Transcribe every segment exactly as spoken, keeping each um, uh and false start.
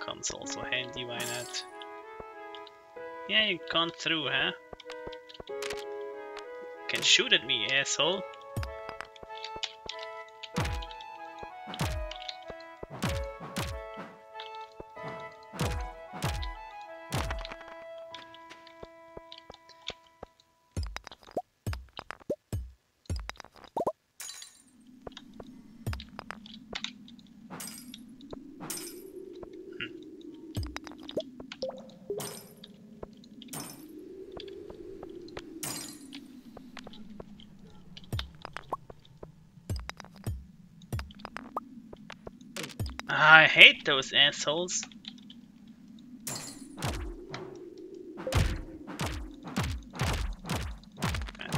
comes also handy, why not? Yeah, you can't through, huh? You can shoot at me, asshole. I hate those assholes. I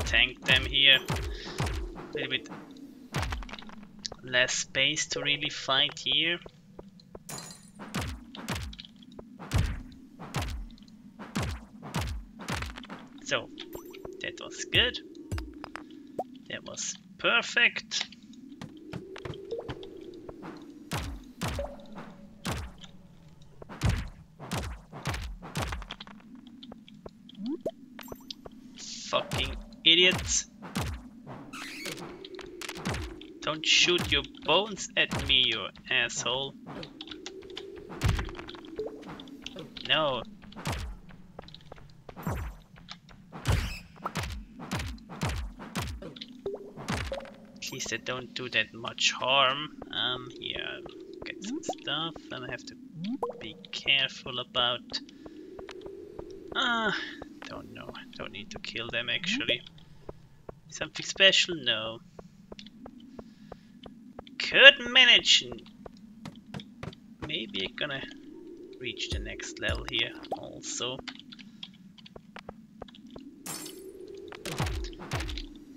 tank them here. A little bit less space to really fight here. So, that was good. That was perfect. Fucking idiots. Don't shoot your bones at me, you asshole. No. At least they don't do that much harm. Um, yeah, get some stuff, and I have to be careful about. Ah. Uh, Don't know. Don't need to kill them actually. Something special? No. Could manage. Maybe I'm gonna reach the next level here also.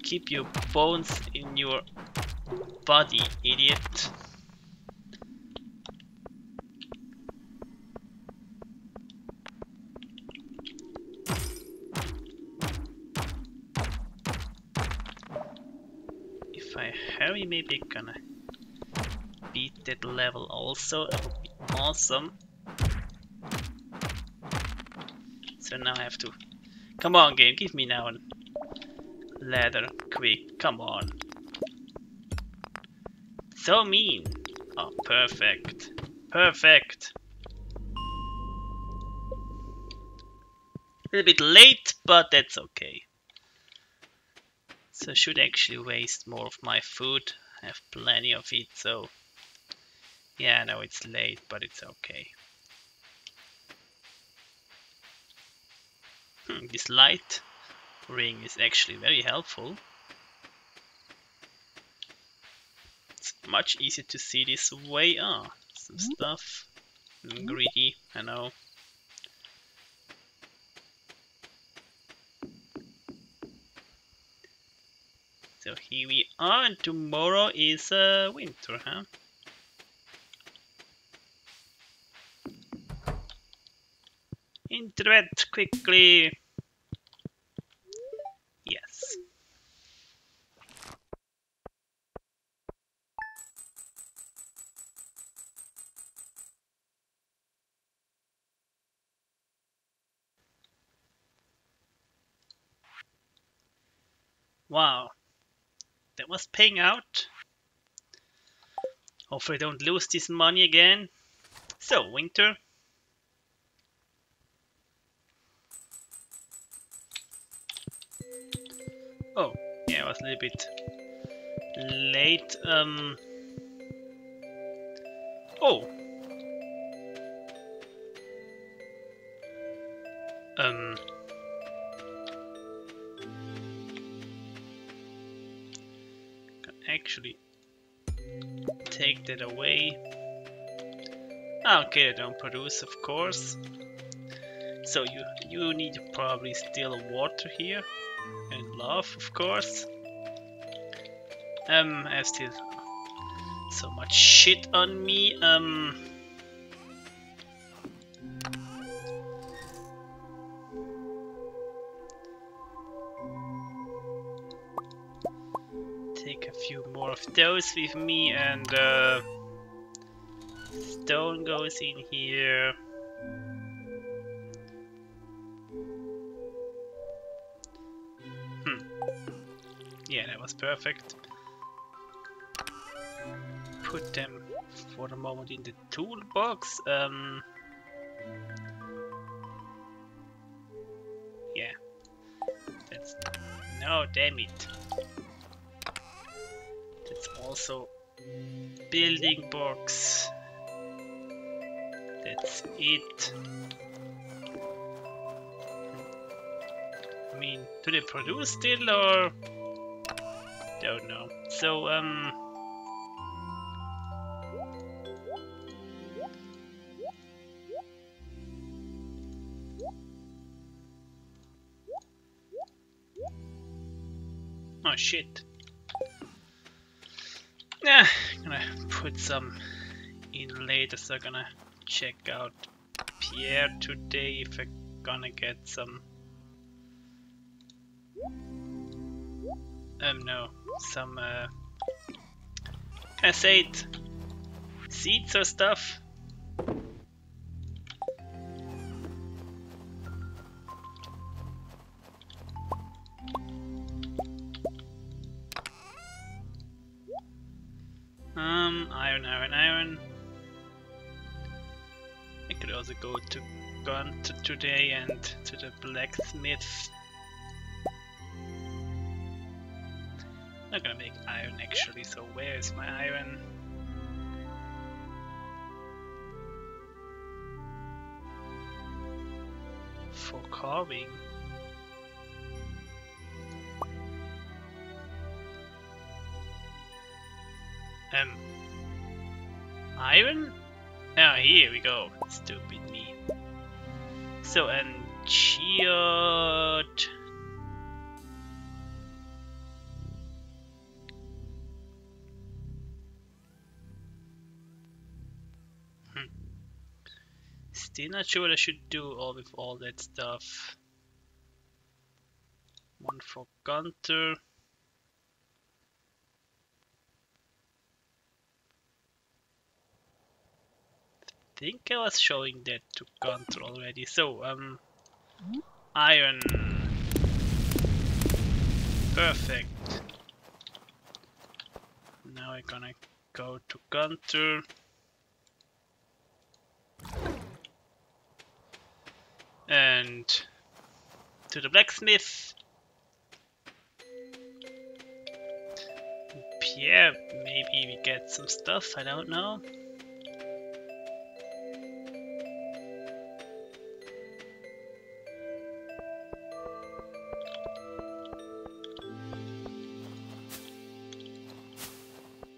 Keep your bones in your body, idiot. Maybe gonna beat that level also, that would be awesome. So now I have to... Come on game, give me now a ladder, quick, come on. So mean! Oh, perfect. Perfect! A little bit late, but that's okay. So I should actually waste more of my food. I have plenty of it, so yeah, I know it's late, but it's okay. Hmm, this light ring is actually very helpful. It's much easier to see this way. Ah, some stuff. I'm greedy, I know. So here we are, and tomorrow is uh, winter, huh? Internet, quickly! Yes. Wow. That was paying out. Hopefully I don't lose this money again. So, winter. Oh, yeah, I was a little bit late. Um. Oh. Um. Actually take that away. Okay, I don't produce, of course. So you you need probably still water here and love, of course. Um, I have still so much shit on me. Um, Few more of those with me, and uh, Stone goes in here. Hmm. Yeah, that was perfect. Put them for the moment in the toolbox. Um, yeah. That's... No, damn it. That's also building box. That's it. I mean, do they produce still or? Don't know. So, um. Oh shit. Yeah, I'm gonna put some in later, so I'm gonna check out Pierre today if I'm gonna get some. Um, no, some, uh. Can I say it? Seeds or stuff? Go to Gunter today and to the blacksmith. Not gonna make iron actually, so where is my iron? For carving. Um, iron? Ah, oh, here we go. Stupid me. So, and cheered. Hmm. Still not sure what I should do all with all that stuff. One for Gunter. I think I was showing that to Gunter already. So, um, iron. Perfect. Now we're gonna go to Gunter. And to the blacksmith. Pierre, maybe we get some stuff, I don't know.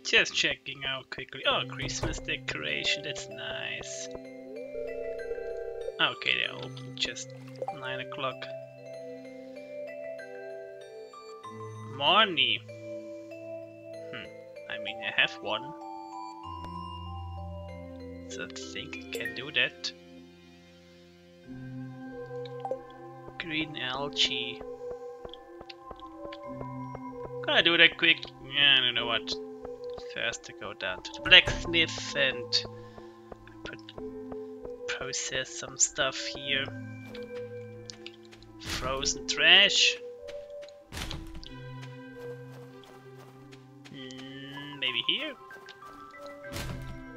Just checking out quickly. Oh, Christmas decoration, that's nice. Okay, they're open just nine o'clock. Money. Hmm, I mean, I have one. So I think I can do that. Green algae. Gonna do that quick. Yeah, I don't know what. First to go down to the blacksmith and put, process some stuff here. Frozen trash. Mm, maybe here?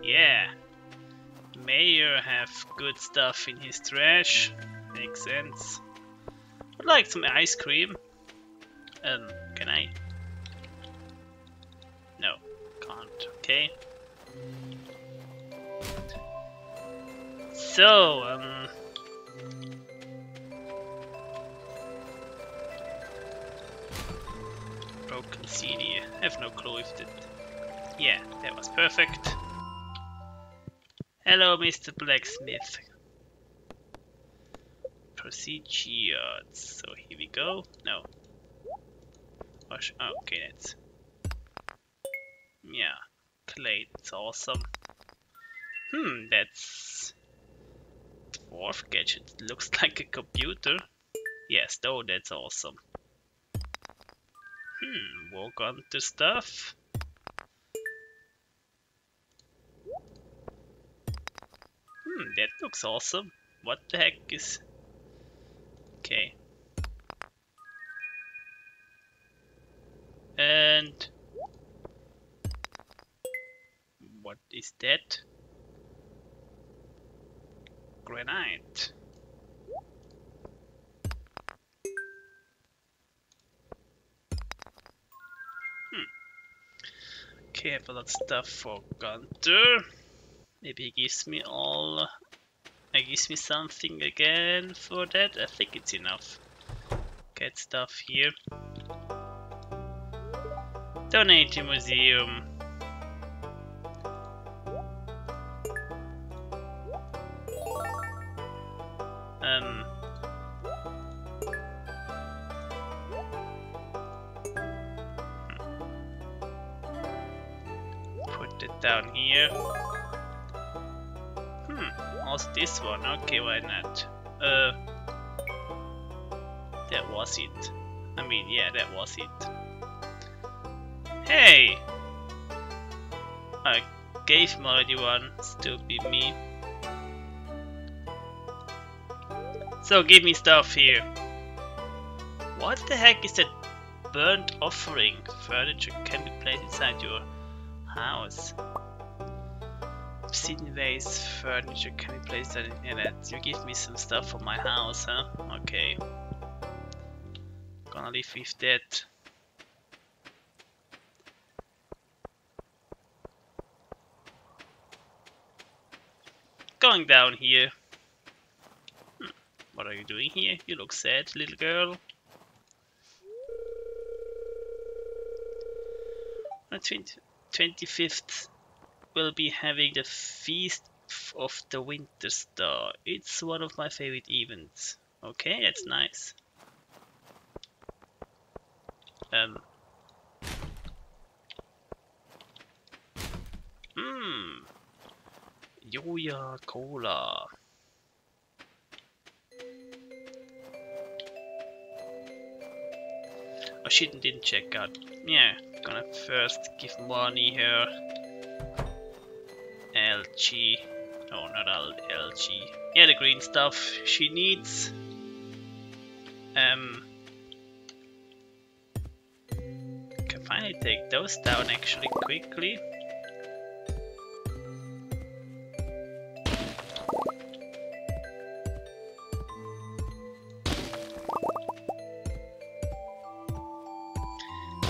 Yeah. Mayor have good stuff in his trash. Makes sense. I'd like some ice cream. Um, can I? No. Okay. So, um, broken C D. I have no clue if that. Yeah, that was perfect. Hello, Mister Blacksmith. Procedures. So here we go. No. Oh, okay, that's. Yeah. Clay, it's awesome. Hmm, that's... Dwarf gadget, looks like a computer. Yes, though, that's awesome. Hmm, walk on to stuff. Hmm, that looks awesome. What the heck is... Okay. And... what is that? Granite. Hmm. Okay, I have a lot of stuff for Gunter. Maybe he gives me all... He gives me something again for that. I think it's enough. Get stuff here. Donate to museum. Um. Put it down here. Hmm, also this one. Okay, why not? Uh. That was it. I mean, yeah, that was it. Hey! I gave him already one, stupid me. So give me stuff here. What the heck is that burnt offering? Furniture can be placed inside your house. Obsidian vase, furniture can be placed in that. You give me some stuff for my house, huh? Okay. Gonna leave with that. Going down here. Hmm. What are you doing here? You look sad, little girl. On the twenty-fifth, we'll be having the Feast of the Winter Star. It's one of my favorite events. Okay, that's nice. Um. Hmm. Yoya Cola. Oh shit, didn't check out. Yeah, gonna first give money here. L G. Oh, not all L G. Yeah, the green stuff she needs. Um. Can finally take those down actually quickly.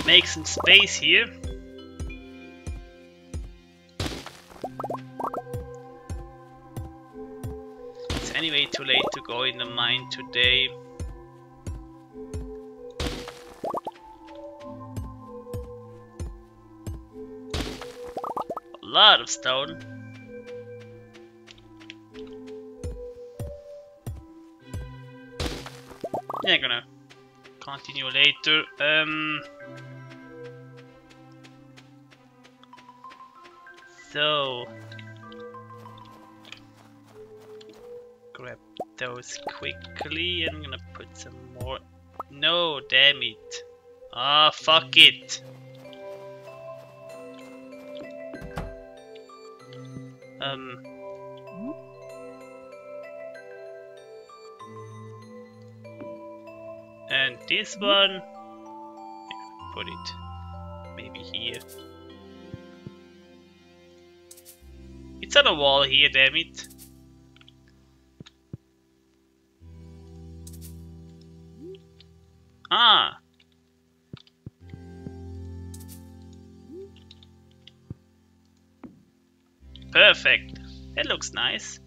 Make some space here. It's anyway too late to go in the mine today. A lot of stone. Yeah, gonna continue later. Um. So, grab those quickly, and I'm gonna put some more. No, damn it. Ah, fuck it. Um. And this one, put it maybe here. It's on a wall here, damn it. Ah. Perfect. That looks nice.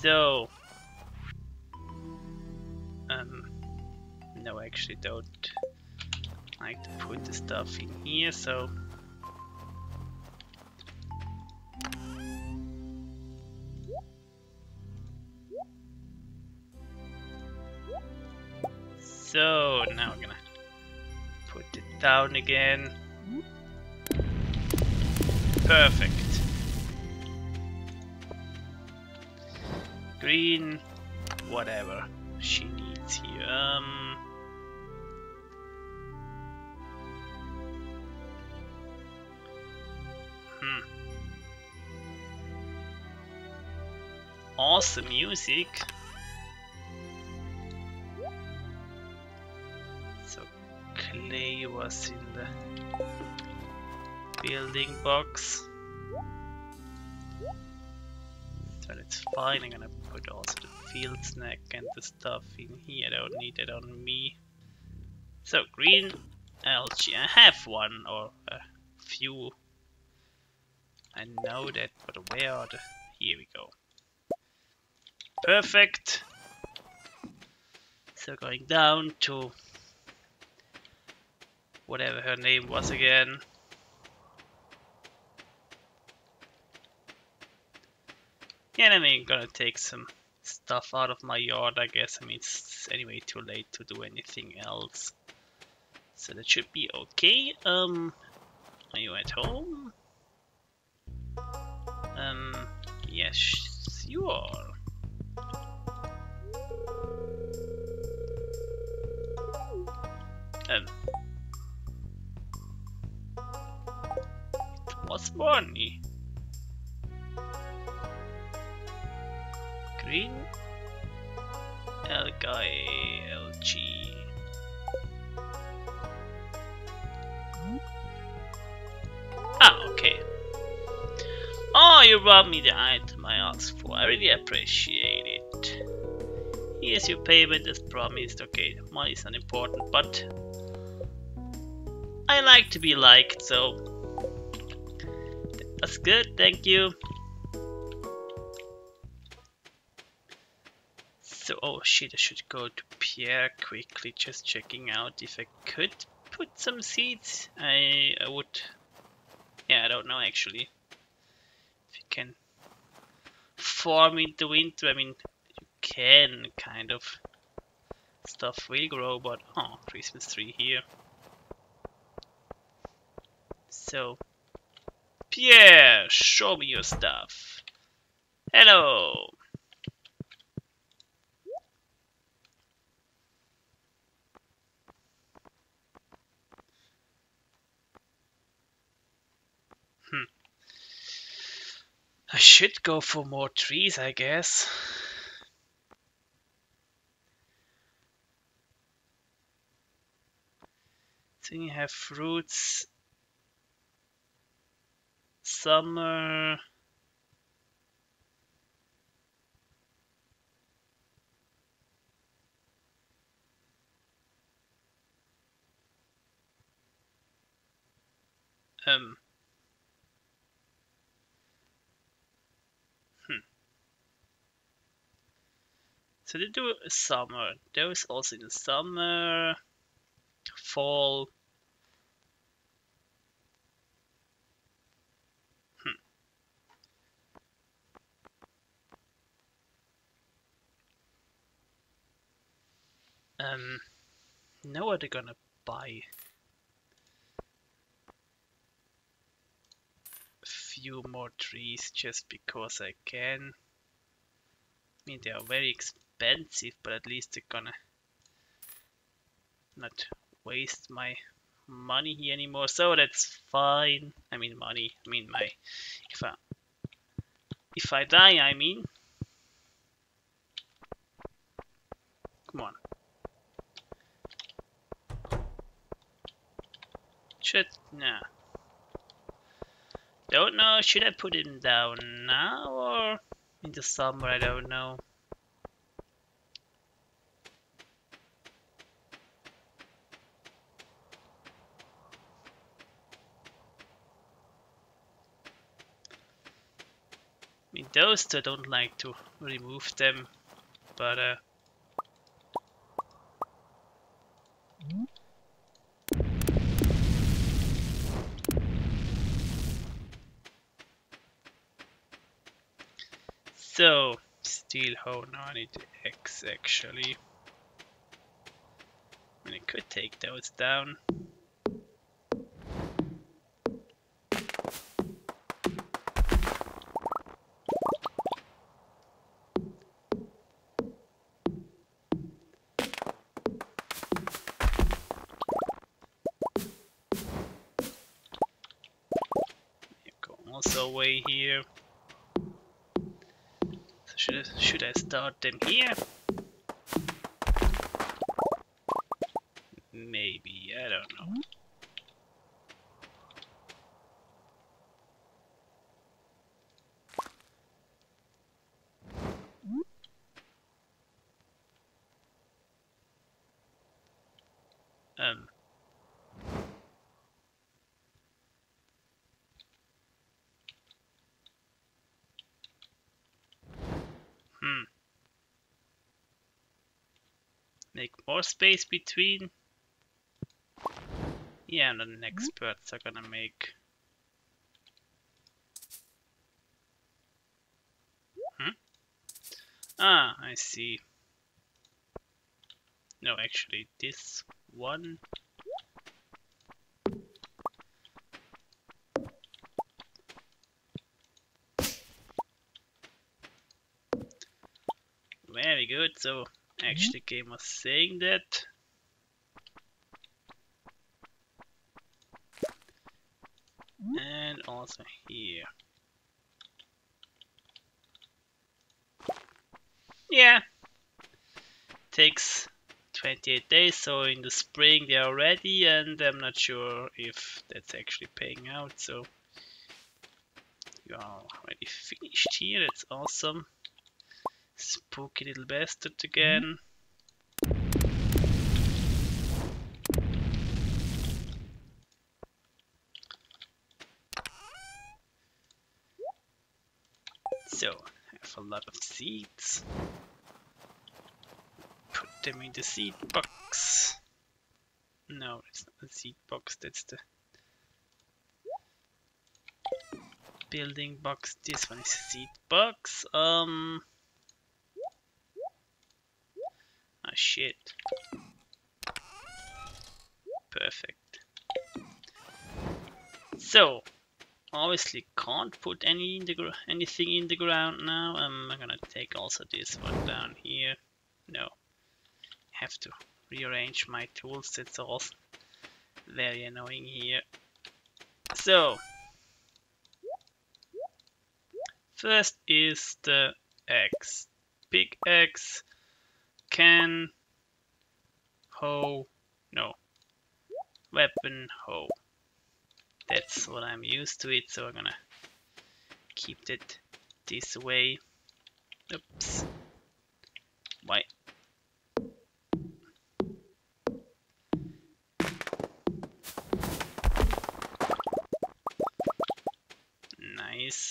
So. Um. No, I actually don't. I like to put the stuff in here, so so now we're gonna put it down again. Perfect. Green, whatever she needs here. Um. awesome music. So clay was in the building box. So that's fine. I'm gonna put also the field snack and the stuff in here. I don't need it on me. So green algae. I have one or a few. I know that, but where are the... Here we go. Perfect. So going down to whatever her name was again. Yeah, and I mean, I'm gonna take some stuff out of my yard, I guess. I mean, it's anyway too late to do anything else. So that should be okay. Um, are you at home? Um, yes, you are. Um, it was Bonnie. Green algae, algae. Ah, okay. Oh, you brought me the item I asked for. I really appreciate it. Here's your payment as promised. Okay, money's unimportant, but I like to be liked, so that's good. Thank you. So, oh shit, I should go to Pierre quickly, just checking out if I could put some seeds. I, I would. Yeah, I don't know actually. Can form in the winter. I mean, you can kind of stuff will grow, but oh, Christmas tree here. So, Pierre, show me your stuff. Hello. Hmm. I should go for more trees, I guess. Then you have fruits, summer, um. So they do summer, those also in the summer, fall. Hmm. Um, now what are they gonna buy? A few more trees just because I can. I mean, they are very expensive. Expensive, but at least they're gonna not waste my money here anymore, so that's fine. I mean money, I mean my, if I, if I die, I mean. Come on. Should, nah. Don't know, should I put him down now or in the summer, I don't know. I mean, those I don't like to remove them, but uh, so steel hoe. Now I need X actually. I mean, I could take those down. Away here, so Should I, should I start them here? Maybe, I don't know. Um. Hmm. Make more space between. Yeah, I'm not an expert, so I'm gonna make. Hmm? Ah, I see. No, actually, this. One. Very good. So actually, game was saying that. And also here. Yeah. Takes twenty-eight days, so in the spring they are ready, and I'm not sure if that's actually paying out, so you are already finished here. That's awesome. Spooky little bastard again. So I have a lot of seeds. Them in the seed box. No, it's not the seed box, that's the building box. This one is seed box. Um. Ah, shit. Perfect. So, obviously can't put any in the gr anything in the ground now. Um, I'm gonna take also this one down here. No. Have to rearrange my tools, that's all very annoying here. So first is the axe. Big axe can hoe no weapon hoe. That's what I'm used to it, so I'm gonna keep it this way. Oops. Why?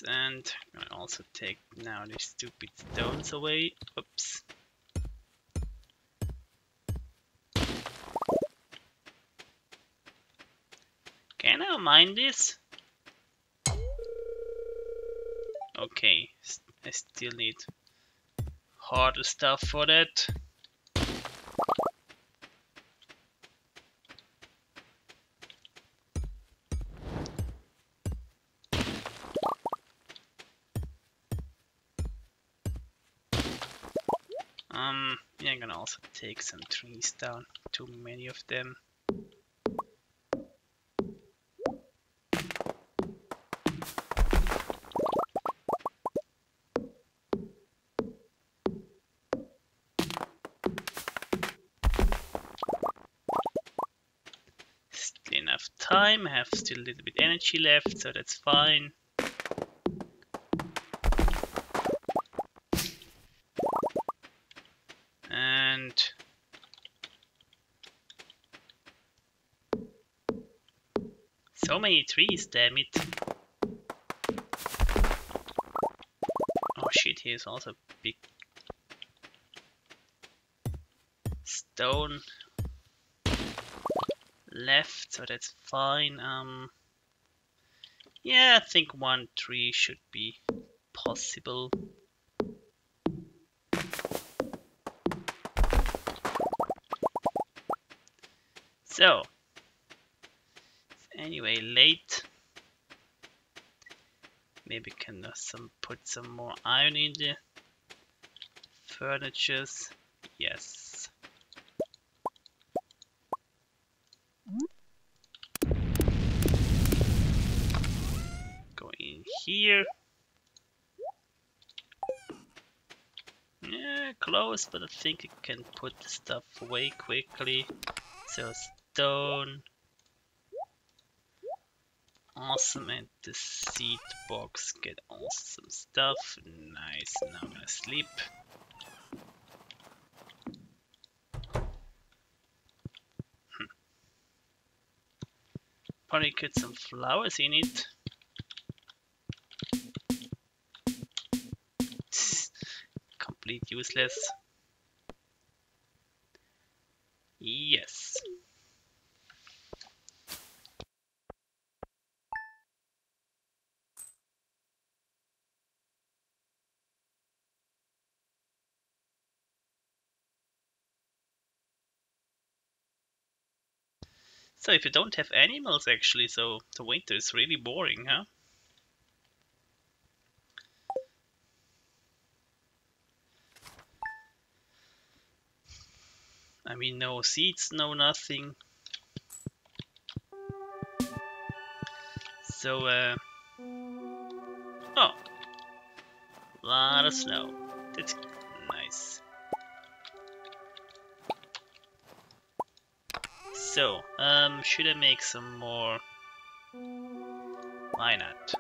And I'm gonna also take now these stupid stones away. Oops. Can I mine this? Okay, I still need harder stuff for that. Um, yeah, I'm gonna also take some trees down, too many of them. Still enough time, I have still a little bit energy left, so that's fine. So many trees, damn it. Oh shit, here's also a big stone left, so that's fine. Um, yeah, I think one tree should be possible. So, anyway, late. Maybe can some put some more iron in the furnitures. Yes. Go in here. close, but I think I can put the stuff away quickly. So stone. Awesome, and the seed box, get awesome stuff. Nice, now I'm gonna sleep. Hm. Probably get some flowers in it. Complete useless. Yes. So if you don't have animals actually, so the winter is really boring, huh? I mean, no seeds, no nothing. So, uh... oh! A lot of snow. That's nice. So, um, should I make some more? Why not?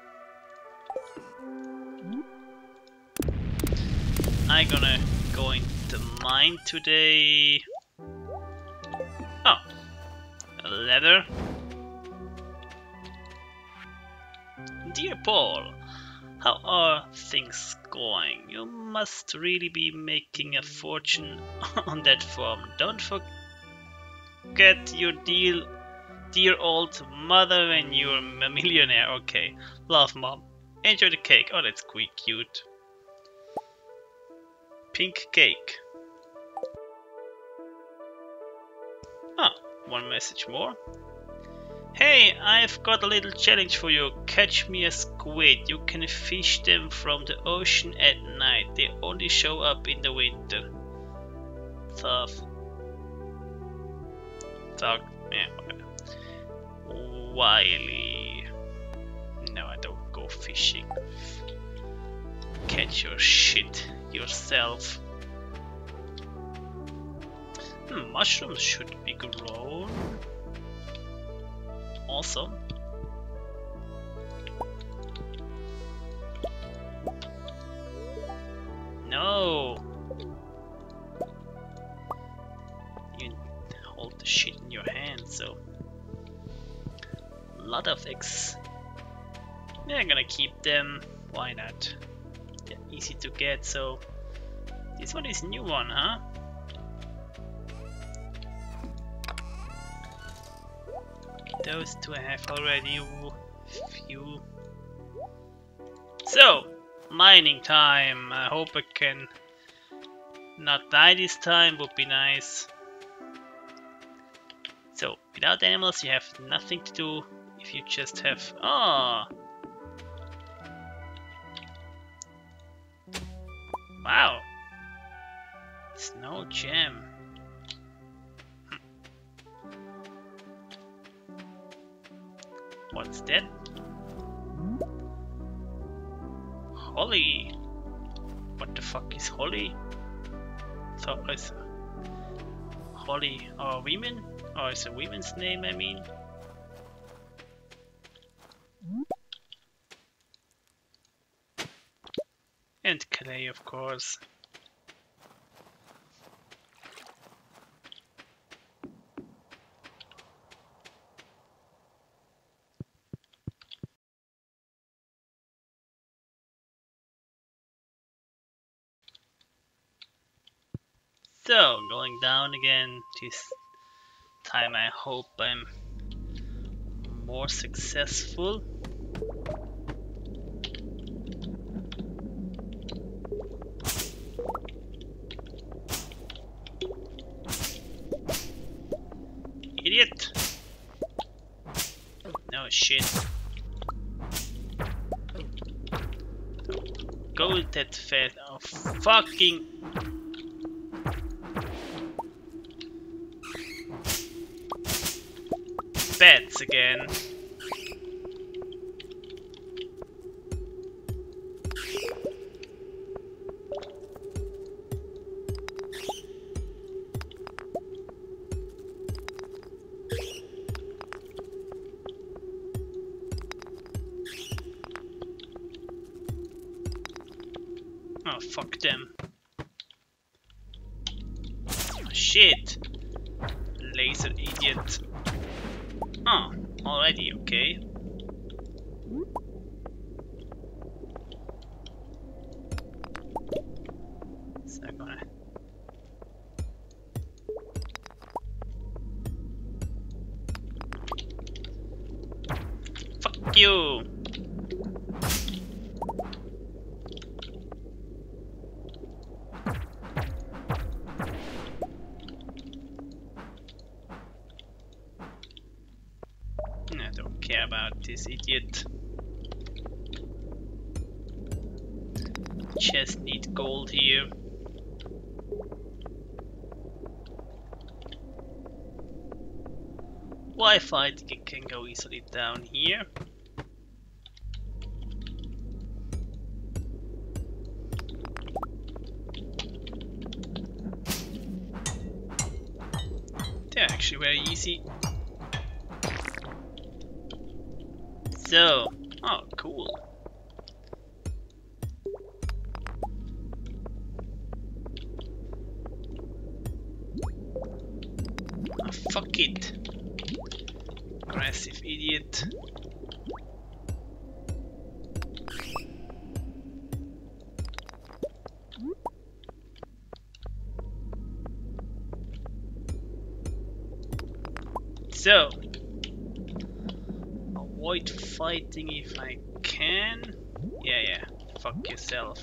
I'm gonna go into mine today. Oh, a leather. Dear Paul, how are things going? You must really be making a fortune on that farm. Don't forget. Get your deal, dear old mother, when you're a millionaire. Okay, love, Mom. Enjoy the cake. Oh, that's quite cute. Pink cake. Ah, oh, one message more. Hey, I've got a little challenge for you. Catch me a squid. You can fish them from the ocean at night. They only show up in the winter. Tough. Talk, yeah, Wiley. No, I don't go fishing. Catch your shit yourself. Hmm, mushrooms should be grown. Awesome. No. Shit in your hand, so a lot of eggs. Yeah, I'm gonna keep them. Why not? They're easy to get. So this one is new one, huh? Those two I have already. Few. So mining time. I hope I can not die this time. Would be nice. So, without animals you have nothing to do. If you just have... oh! Wow! Snow gem. Hm. What's that? Holly! What the fuck is Holly? Thought I saw Holly or women? Oh, it's a woman's name, I mean. And clay, of course. So, going down again. This time I hope I'm more successful. Idiot! No shit. Go that fast. Oh, fucking. Bats again. Oh, fuck them. Shit! Laser idiot. Oh, already, okay. Is that gonna... Fuck you! This idiot. Just need gold here. Wi-Fi can go easily down here. They're actually very easy. So, oh, cool. Oh, fuck it. Aggressive idiot. So. Avoid fighting if I can. Yeah, yeah. Fuck yourself.